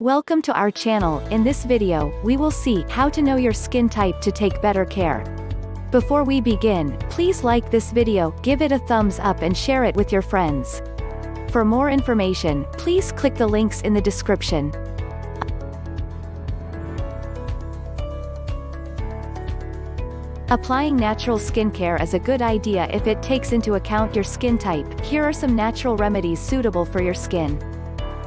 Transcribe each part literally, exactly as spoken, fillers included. Welcome to our channel. In this video, we will see how to know your skin type to take better care. Before we begin, please like this video, give it a thumbs up and share it with your friends. For more information, please click the links in the description. Applying natural skincare is a good idea if it takes into account your skin type. Here are some natural remedies suitable for your skin.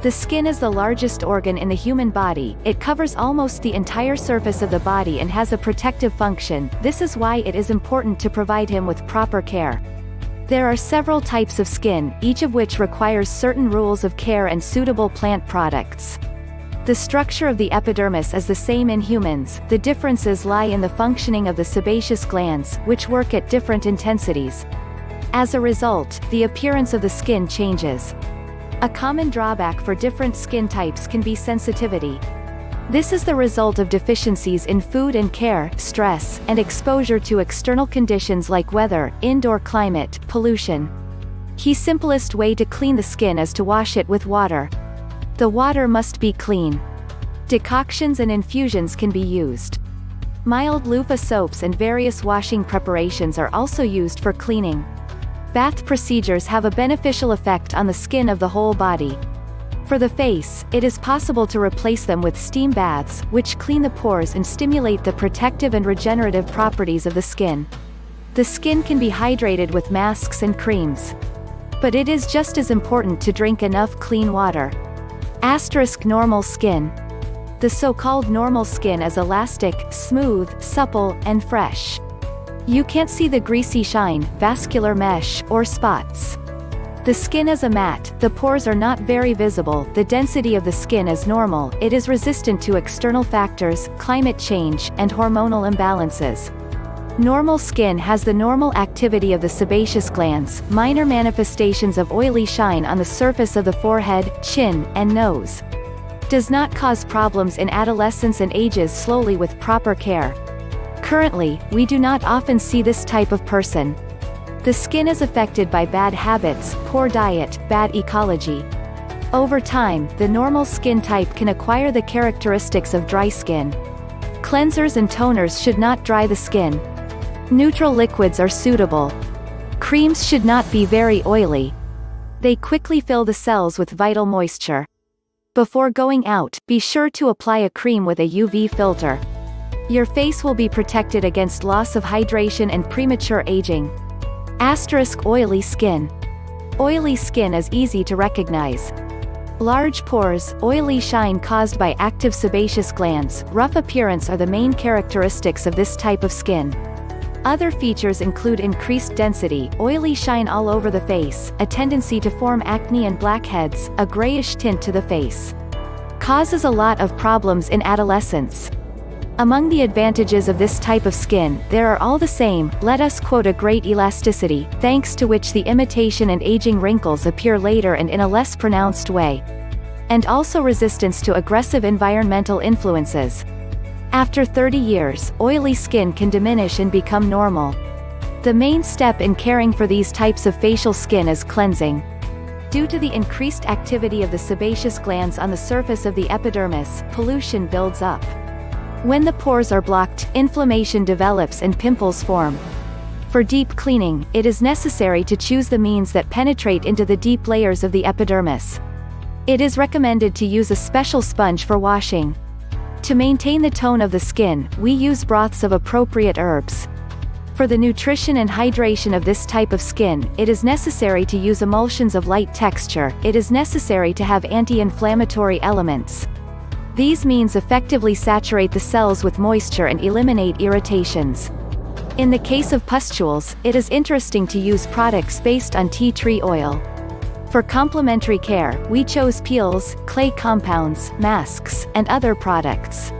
The skin is the largest organ in the human body. It covers almost the entire surface of the body and has a protective function. This is why it is important to provide him with proper care. There are several types of skin, each of which requires certain rules of care and suitable plant products. The structure of the epidermis is the same in humans. The differences lie in the functioning of the sebaceous glands, which work at different intensities. As a result, the appearance of the skin changes. A common drawback for different skin types can be sensitivity. This is the result of deficiencies in food and care, stress, and exposure to external conditions like weather, indoor climate, pollution. The simplest way to clean the skin is to wash it with water. The water must be clean. Decoctions and infusions can be used. Mild loofah soaps and various washing preparations are also used for cleaning. Bath procedures have a beneficial effect on the skin of the whole body. For the face, it is possible to replace them with steam baths, which clean the pores and stimulate the protective and regenerative properties of the skin. The skin can be hydrated with masks and creams. But it is just as important to drink enough clean water. Asterisk normal skin. The so-called normal skin is elastic, smooth, supple, and fresh. You can't see the greasy shine, vascular mesh, or spots. The skin is a matte, the pores are not very visible, the density of the skin is normal, it is resistant to external factors, climate change, and hormonal imbalances. Normal skin has the normal activity of the sebaceous glands, minor manifestations of oily shine on the surface of the forehead, chin, and nose. Does not cause problems in adolescence and ages slowly with proper care. Currently, we do not often see this type of person. The skin is affected by bad habits, poor diet, bad ecology. Over time, the normal skin type can acquire the characteristics of dry skin. Cleansers and toners should not dry the skin. Neutral liquids are suitable. Creams should not be very oily. They quickly fill the cells with vital moisture. Before going out, be sure to apply a cream with a U V filter. Your face will be protected against loss of hydration and premature aging. Asterisk oily skin. Oily skin is easy to recognize. Large pores, oily shine caused by active sebaceous glands, rough appearance are the main characteristics of this type of skin. Other features include increased density, oily shine all over the face, a tendency to form acne and blackheads, a grayish tint to the face. Causes a lot of problems in adolescence. Among the advantages of this type of skin, there are all the same, let us quote a great elasticity, thanks to which the imitation and aging wrinkles appear later and in a less pronounced way. And also resistance to aggressive environmental influences. After thirty years, oily skin can diminish and become normal. The main step in caring for these types of facial skin is cleansing. Due to the increased activity of the sebaceous glands on the surface of the epidermis, pollution builds up. When the pores are blocked, inflammation develops and pimples form. For deep cleaning, it is necessary to choose the means that penetrate into the deep layers of the epidermis. It is recommended to use a special sponge for washing. To maintain the tone of the skin, we use broths of appropriate herbs. For the nutrition and hydration of this type of skin, it is necessary to use emulsions of light texture. It is necessary to have anti-inflammatory elements. These means effectively saturate the cells with moisture and eliminate irritations. In the case of pustules, it is interesting to use products based on tea tree oil. For complementary care, we chose peels, clay compounds, masks, and other products.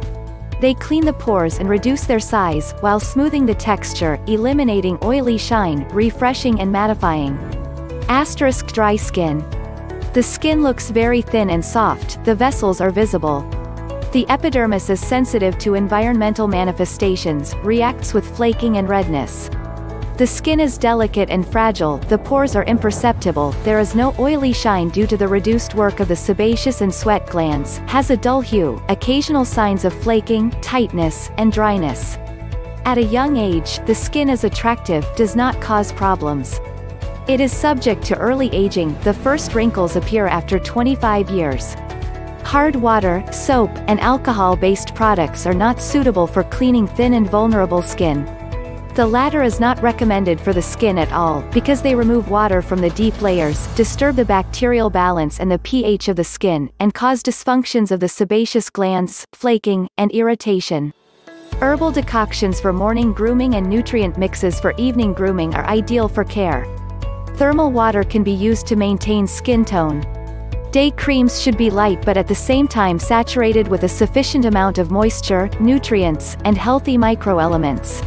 They clean the pores and reduce their size, while smoothing the texture, eliminating oily shine, refreshing and mattifying. Asterisk dry skin. The skin looks very thin and soft, the vessels are visible. The epidermis is sensitive to environmental manifestations, reacts with flaking and redness. The skin is delicate and fragile, the pores are imperceptible, there is no oily shine due to the reduced work of the sebaceous and sweat glands, has a dull hue, occasional signs of flaking, tightness, and dryness. At a young age, the skin is attractive, does not cause problems. It is subject to early aging, the first wrinkles appear after twenty-five years. Hard water, soap, and alcohol-based products are not suitable for cleaning thin and vulnerable skin. The latter is not recommended for the skin at all, because they remove water from the deep layers, disturb the bacterial balance and the pH of the skin, and cause dysfunctions of the sebaceous glands, flaking, and irritation. Herbal decoctions for morning grooming and nutrient mixes for evening grooming are ideal for care. Thermal water can be used to maintain skin tone. Day creams should be light but at the same time saturated with a sufficient amount of moisture, nutrients, and healthy microelements.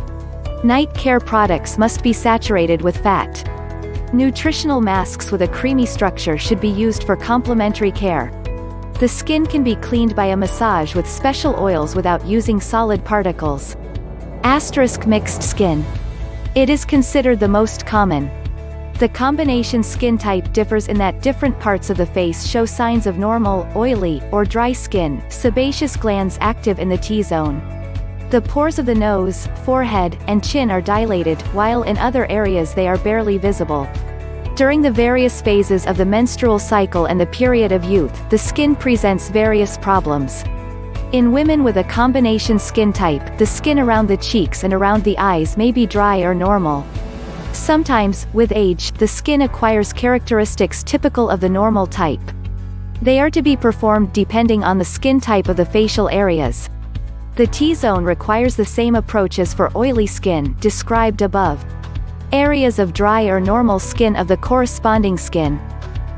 Night care products must be saturated with fat. Nutritional masks with a creamy structure should be used for complementary care. The skin can be cleaned by a massage with special oils without using solid particles. Asterisk mixed skin. It is considered the most common. The combination skin type differs in that different parts of the face show signs of normal, oily, or dry skin, sebaceous glands active in the T-zone. The pores of the nose, forehead, and chin are dilated, while in other areas they are barely visible. During the various phases of the menstrual cycle and the period of youth, the skin presents various problems. In women with a combination skin type, the skin around the cheeks and around the eyes may be dry or normal. Sometimes, with age, the skin acquires characteristics typical of the normal type. They are to be performed depending on the skin type of the facial areas. The T-zone requires the same approach as for oily skin, described above. Areas of dry or normal skin of the corresponding skin.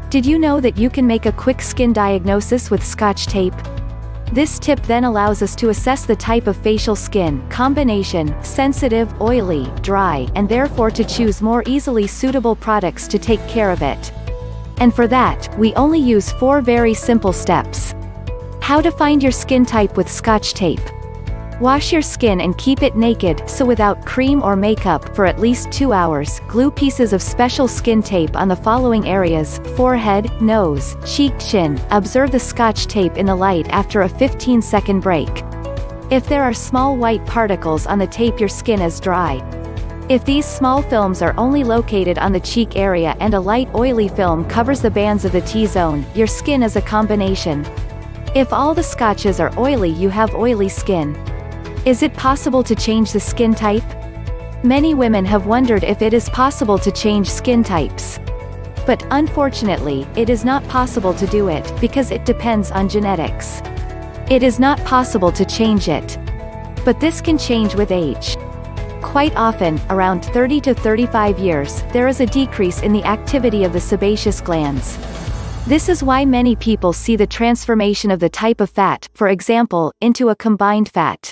Did you know that you can make a quick skin diagnosis with Scotch tape? This tip then allows us to assess the type of facial skin, combination, sensitive, oily, dry, and therefore to choose more easily suitable products to take care of it. And for that, we only use four very simple steps. How to find your skin type with Scotch tape. Wash your skin and keep it naked, so without cream or makeup, for at least two hours. Glue pieces of special skin tape on the following areas: forehead, nose, cheek, chin. Observe the Scotch tape in the light after a fifteen second break. If there are small white particles on the tape, your skin is dry. If these small films are only located on the cheek area and a light oily film covers the bands of the T-zone, your skin is a combination. If all the scotches are oily, you have oily skin. Is it possible to change the skin type? Many women have wondered if it is possible to change skin types. But, unfortunately, it is not possible to do it, because it depends on genetics. It is not possible to change it. But this can change with age. Quite often, around thirty to thirty-five years, there is a decrease in the activity of the sebaceous glands. This is why many people see the transformation of the type of fat, for example, into a combined fat.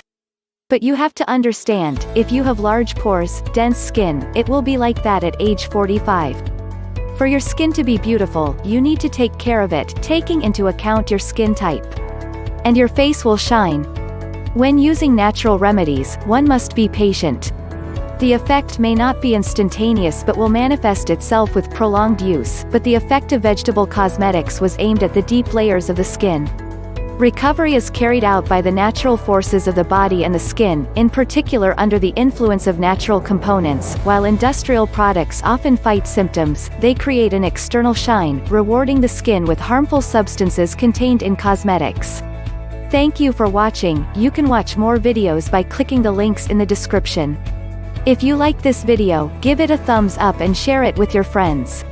But you have to understand, if you have large pores, dense skin, it will be like that at age forty-five. For your skin to be beautiful, you need to take care of it, taking into account your skin type. And your face will shine. When using natural remedies, one must be patient. The effect may not be instantaneous but will manifest itself with prolonged use, but the effect of vegetable cosmetics was aimed at the deep layers of the skin. Recovery is carried out by the natural forces of the body and the skin, in particular under the influence of natural components. While industrial products often fight symptoms, they create an external shine, rewarding the skin with harmful substances contained in cosmetics. Thank you for watching. You can watch more videos by clicking the links in the description. If you like this video, give it a thumbs up and share it with your friends.